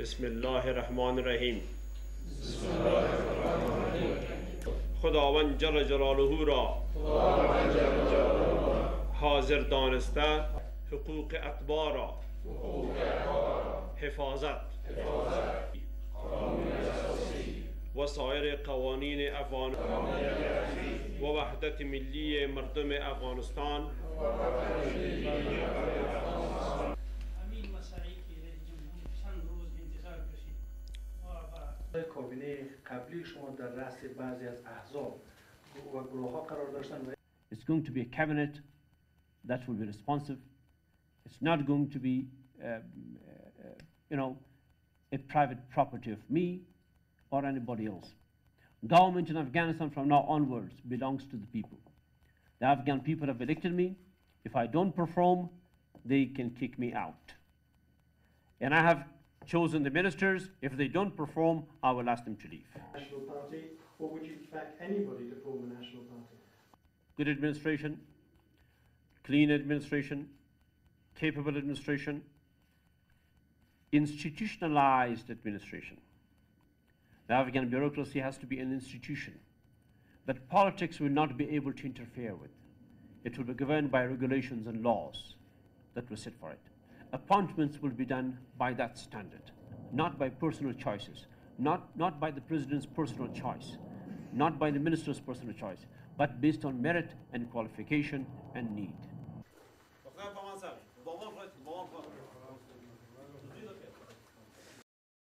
Bismillahir Rahman Rahim. Khudawan Jalajaraluhura. Hazir Dhanasta. Huk Atbara. Hifazat. وسائر قوانین افغانستان و وحدت ملی مردم افغانستان کابینه قبلی شما در رأس بعضی از احزاب و گروه ها قرار داشتن. It's going to be a cabinet that will be responsive. It's not going to be you know, a private property of me or anybody else. Government in Afghanistan from now onwards belongs to the people. The Afghan people have elected me. If I don't perform, they can kick me out. And I have chosen the ministers. If they don't perform, I will ask them to leave. National Party, or would you back anybody to form a National Party? Good administration, clean administration, capable administration, institutionalized administration. The Afghan bureaucracy has to be an institution that politics will not be able to interfere with. It will be governed by regulations and laws that will sit for it. Appointments will be done by that standard, not by personal choices, not by the president's personal choice, not by the minister's personal choice, but based on merit and qualification and need.